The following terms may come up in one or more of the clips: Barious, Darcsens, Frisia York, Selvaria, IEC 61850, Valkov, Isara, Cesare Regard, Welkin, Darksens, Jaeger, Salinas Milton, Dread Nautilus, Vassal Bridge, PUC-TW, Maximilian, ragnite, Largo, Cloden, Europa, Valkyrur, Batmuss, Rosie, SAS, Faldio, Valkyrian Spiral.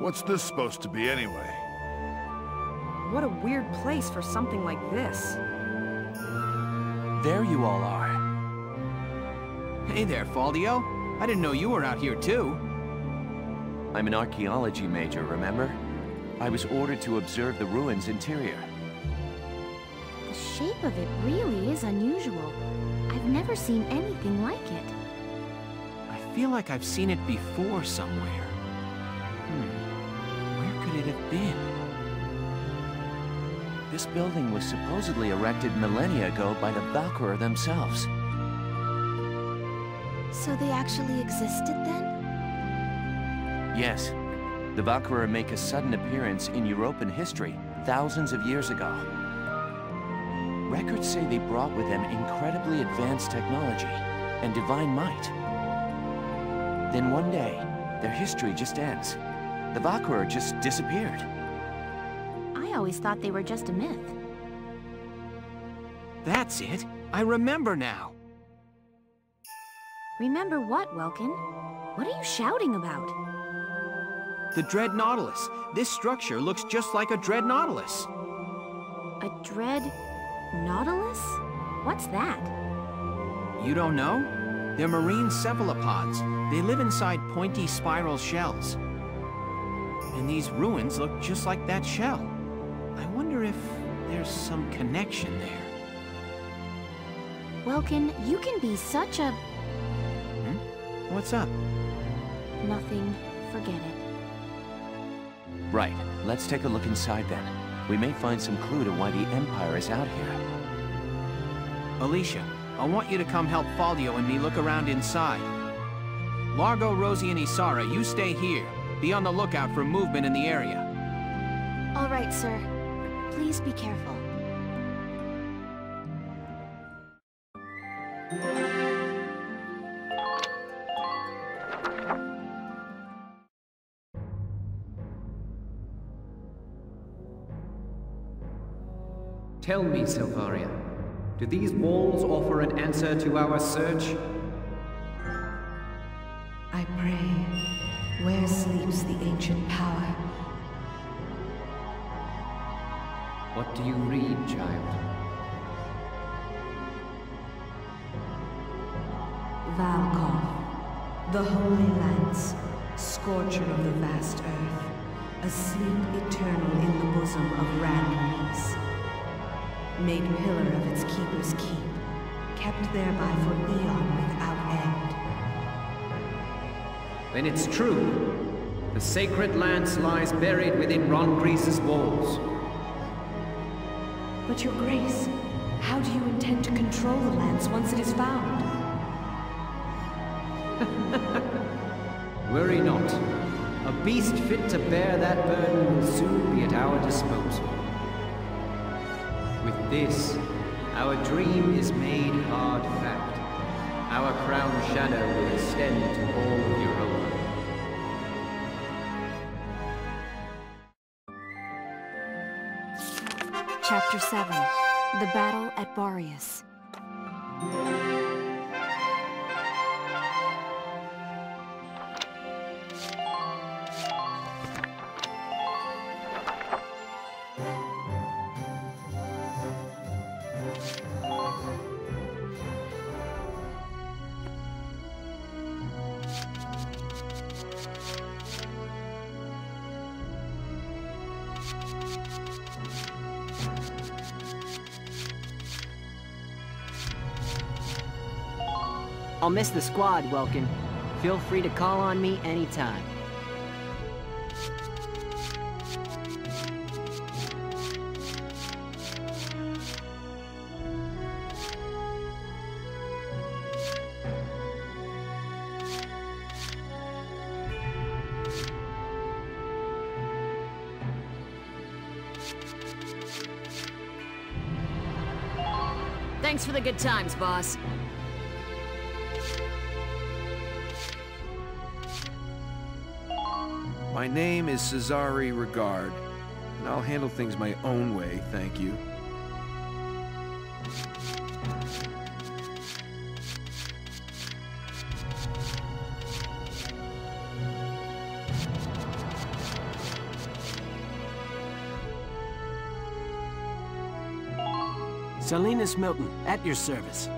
What's this supposed to be anyway? What a weird place for something like this. There you all are. Hey there, Faldio. I didn't know you were out here too. I'm an archaeology major, remember? I was ordered to observe the ruins' interior. The shape of it really is unusual. I've never seen anything like it. I feel like I've seen it before somewhere. Where could it have been? This building was supposedly erected millennia ago by the Valkyrur themselves. So they actually existed then? Yes. The Valkyrur make a sudden appearance in European history thousands of years ago. Records say they brought with them incredibly advanced technology and divine might. Then one day, their history just ends. The Valkyrur just disappeared. I always thought they were just a myth. That's it. I remember now. Remember what, Welkin? What are you shouting about? The Dread Nautilus. This structure looks just like a Dread Nautilus. A Dread Nautilus? What's that? You don't know? They're marine cephalopods. They live inside pointy spiral shells. And these ruins look just like that shell. I wonder if there's some connection there. Welkin, you can be such a... Hmm? What's up? Nothing. Forget it. Right. Let's take a look inside then. We may find some clue to why the Empire is out here. Alicia, I want you to come help Faldio and me look around inside. Largo, Rosie, and Isara, you stay here. Be on the lookout for movement in the area. All right, sir. Please be careful. Tell me, Selvaria, do these walls offer an answer to our search? I pray, where sleeps the ancient power? What do you read, child? Valkov, the Holy Lance, scorcher of the vast earth, asleep eternal in the bosom of Ragnite. Made pillar of its keeper's keep, kept thereby for eon without end. Then it's true. The sacred lance lies buried within Rongreese's walls. But your grace, how do you intend to control the lance once it is found? Worry not. A beast fit to bear that burden will soon be at our disposal. With this, our dream is made hard fact. Our crown shadow will extend to all of Europa. Chapter 7. The Battle at Barious. I'll miss the squad, Welkin. Feel free to call on me anytime. Thanks for the good times, boss. My name is Cesare Regard, and I'll handle things my own way, thank you. Salinas Milton, at your service.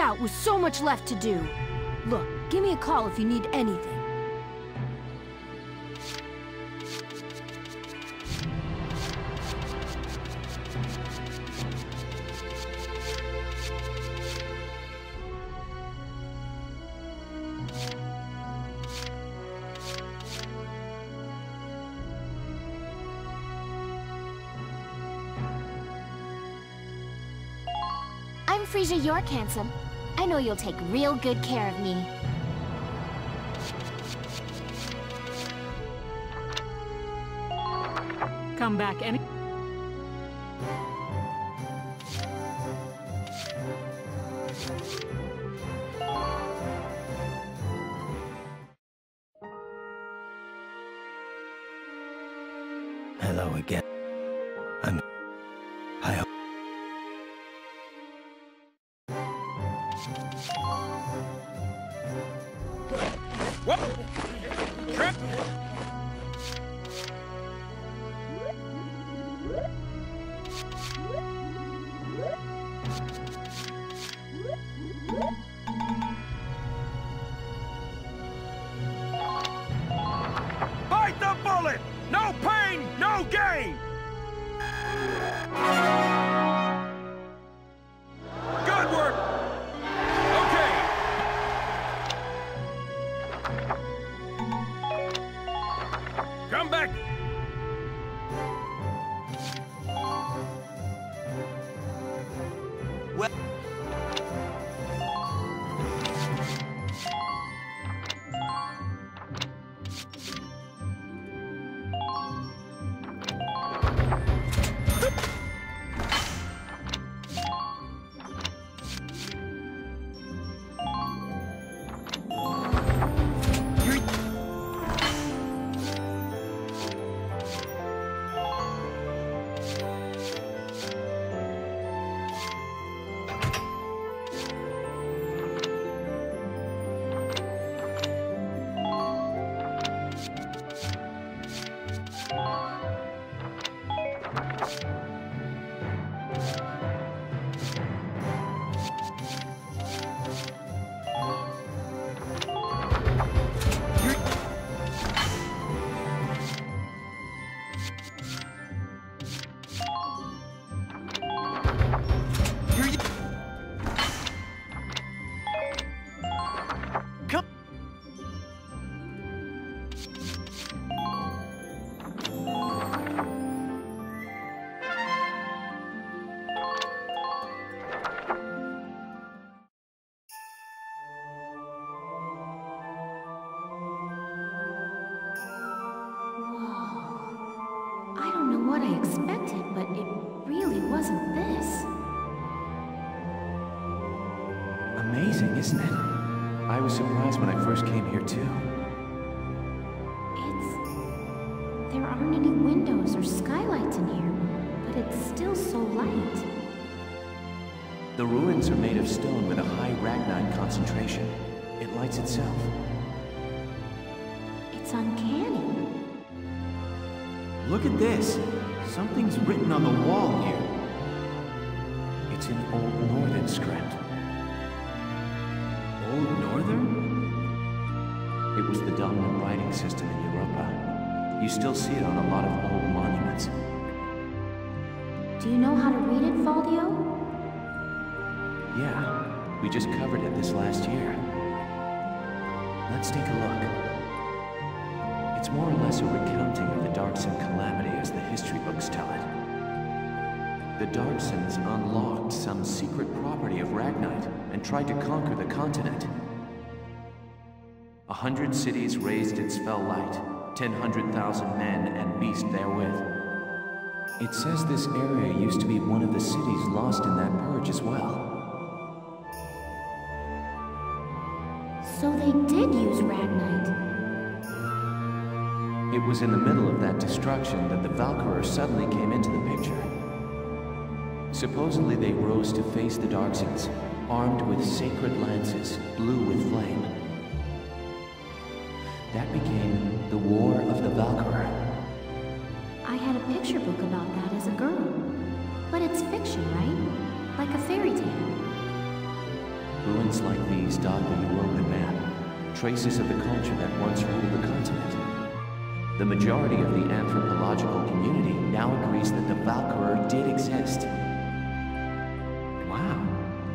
Out with so much left to do. Look, give me a call if you need anything. I'm Frisia York, handsome. I know you'll take real good care of me. Come back any... Hello again. amazing, isn't it? I was surprised when I first came here, too. There aren't any windows or skylights in here, but it's still so light. The ruins are made of stone with a high ragnite concentration. It lights itself. It's uncanny. Look at this! Something's written on the wall here. It's in Old Northern script. Old Northern? It was the dominant writing system in Europa. You still see it on a lot of old monuments. Do you know how to read it, Faldio? Yeah, we just covered it this last year. Let's take a look. It's more or less a recounting of the Darksen calamity as the history books tell it. The Darcsens unlocked some secret property of ragnite and tried to conquer the continent. 100 cities raised its fell light, 100,000 men and beast therewith. It says this area used to be one of the cities lost in that purge as well. So they did use ragnite. It was in the middle of that destruction that the Valkyrur suddenly came into the picture. Supposedly they rose to face the Darcsens, armed with sacred lances, blue with flame. That became the War of the Valkyrur. I had a picture book about that as a girl. But it's fiction, right? Like a fairy tale. Ruins like these dot the Europa map, traces of the culture that once ruled the continent. The majority of the anthropological community now agrees that the Valkyrur did exist.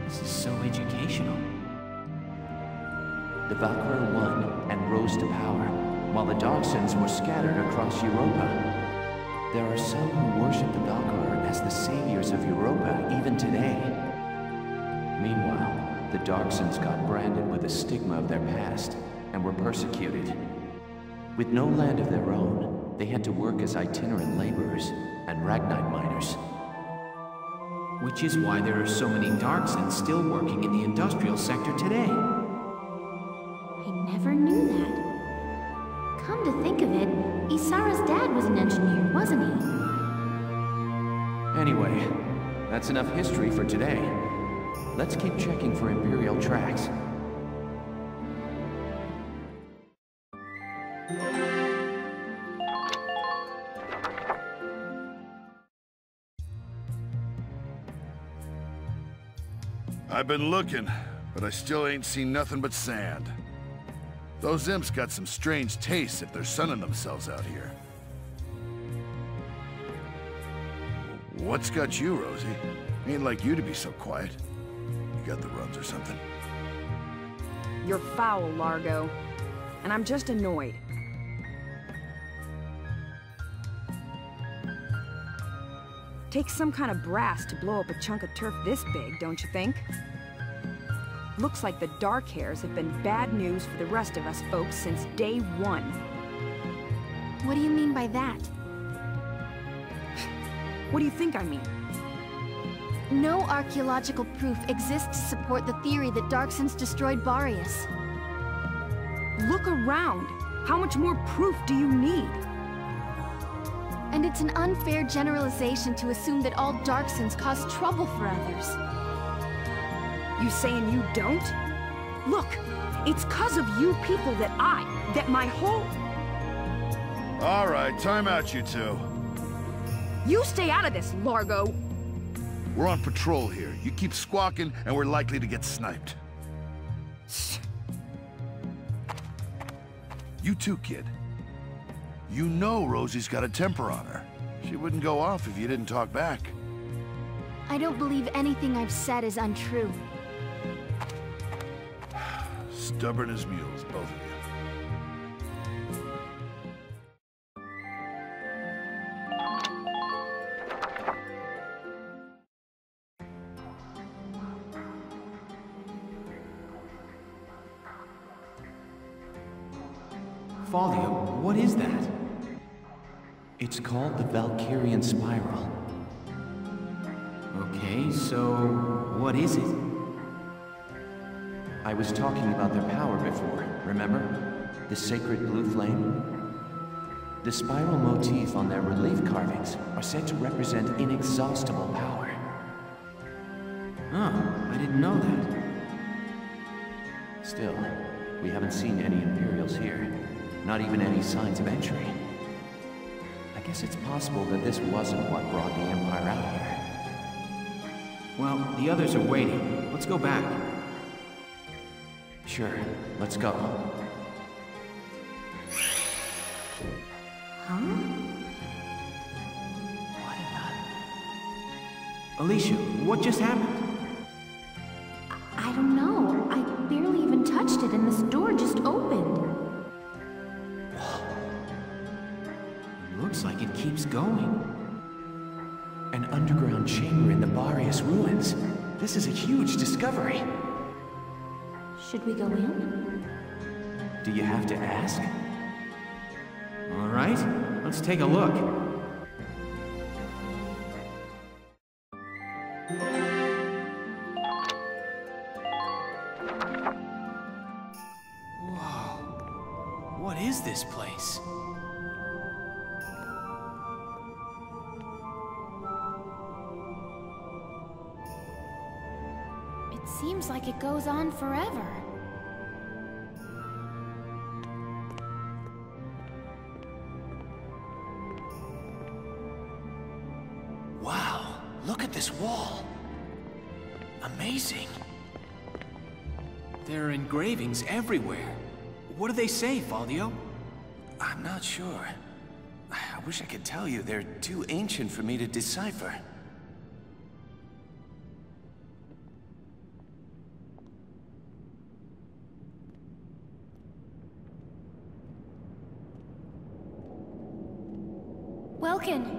This is so educational. The Valkyrur won and rose to power, while the Darksens were scattered across Europa. There are some who worship the Valkyrur as the saviors of Europa even today. Meanwhile, the Darksens got branded with a stigma of their past and were persecuted. With no land of their own, they had to work as itinerant laborers and ragnite miners. Which is why there are so many Darksens still working in the industrial sector today. I never knew that. Come to think of it, Isara's dad was an engineer, wasn't he? Anyway, that's enough history for today. Let's keep checking for Imperial tracks. I've been looking, but I still ain't seen nothing but sand. Those imps got some strange tastes if they're sunning themselves out here. What's got you, Rosie? Ain't like you to be so quiet. You got the runs or something? You're foul, Largo. And I'm just annoyed. Takes some kind of brass to blow up a chunk of turf this big, don't you think? Looks like the dark hairs have been bad news for the rest of us folks since day one. What do you mean by that? What do you think I mean? No archaeological proof exists to support the theory that Darksens destroyed Barious. Look around! How much more proof do you need? And it's an unfair generalization to assume that all Darksens cause trouble for others. You saying you don't? Look, it's 'cause of you people that my whole... All right, time out, you two. You stay out of this, Largo. We're on patrol here. You keep squawking, and we're likely to get sniped. You too, kid. You know Rosie's got a temper on her. She wouldn't go off if you didn't talk back. I don't believe anything I've said is untrue. Stubborn as mules, both of you. Faldio, what is that? It's called the Valkyrian Spiral. Okay, so what is it? I was talking about their power before, remember? The sacred blue flame? The spiral motif on their relief carvings are said to represent inexhaustible power. Oh, I didn't know that. Still, we haven't seen any Imperials here. Not even any signs of entry. I guess it's possible that this wasn't what brought the Empire out here. Well, the others are waiting. Let's go back. Sure, let's go. Huh? What the... Alicia, what just happened? I don't know. I barely even touched it and this door just opened. It looks like it keeps going. An underground chamber in the Barious ruins. This is a huge discovery. Should we go in? Do you have to ask? All right, let's take a look. Whoa, what is this place? It seems like it goes on forever. This wall. Amazing. There are engravings everywhere. What do they say, Faldio? I'm not sure. I wish I could tell you. They're too ancient for me to decipher. Welkin.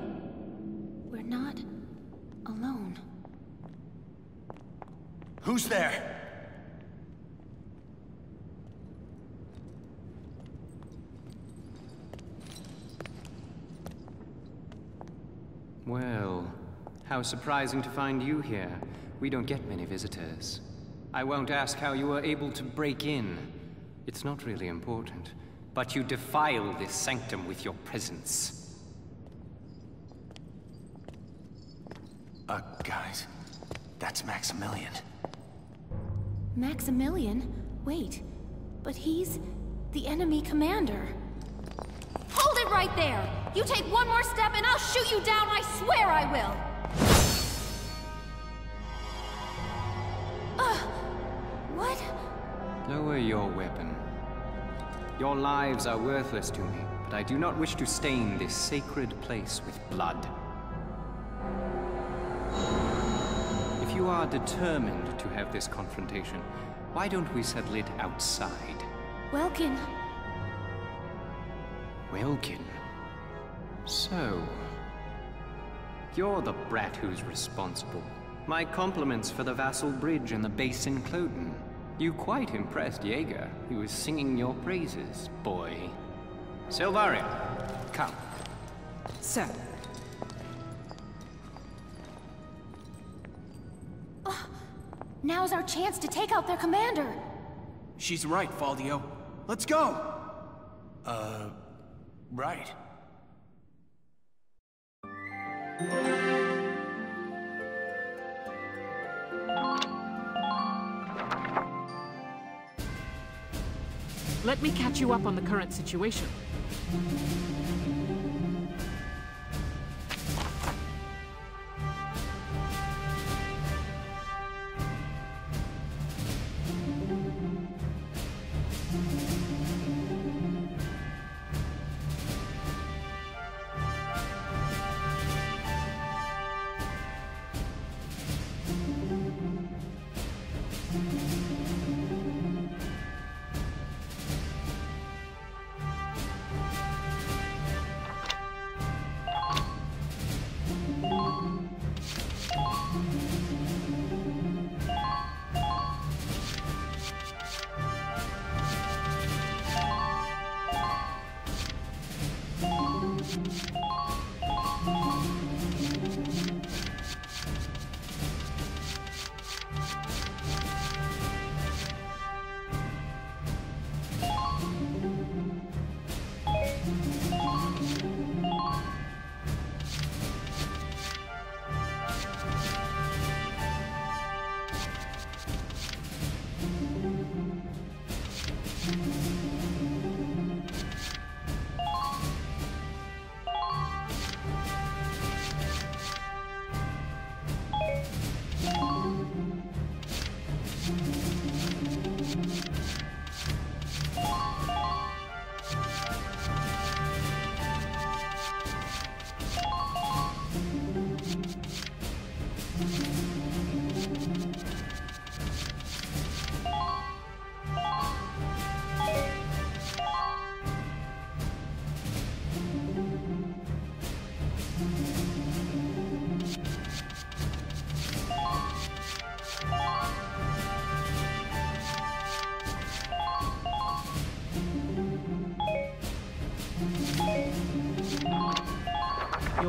Who's there? Well, how surprising to find you here. We don't get many visitors. I won't ask how you were able to break in. It's not really important. But you defile this sanctum with your presence. Guys, that's Maximilian. Maximilian? Wait, but he's the enemy commander. Hold it right there! You take one more step and I'll shoot you down, I swear I will! What? Lower your weapon. Your lives are worthless to me, but I do not wish to stain this sacred place with blood. You are determined to have this confrontation. Why don't we settle it outside? Welkin. Welkin? So... you're the brat who's responsible. My compliments for the Vassal Bridge and the base in Cloden. You quite impressed Jaeger. He was singing your praises, boy. Selvaria, come. Sir. Now's our chance to take out their commander! She's right, Faldio. Let's go! Right. Let me catch you up on the current situation.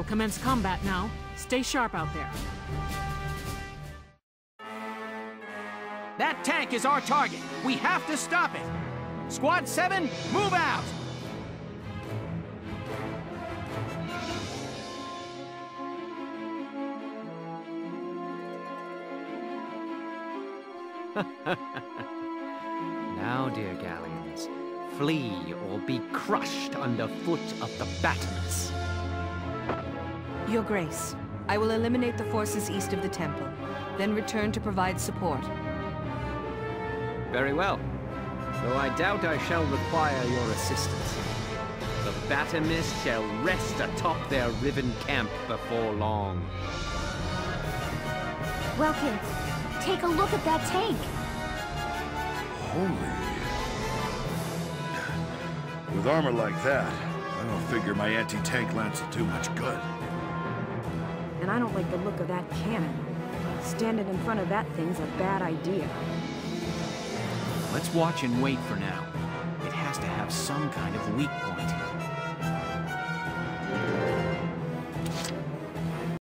commence combat now. Stay sharp out there. That tank is our target. We have to stop it. Squad 7, move out! Now, dear galleons, flee or be crushed underfoot of the Batmuss. Your Grace, I will eliminate the forces east of the temple, then return to provide support. Very well. Though I doubt I shall require your assistance. The Batmuss shall rest atop their riven camp before long. Welkin, take a look at that tank. Holy... With armor like that, I don't figure my anti-tank lance will do much good. And I don't like the look of that cannon. Standing in front of that thing's a bad idea. Let's watch and wait for now. It has to have some kind of weak point.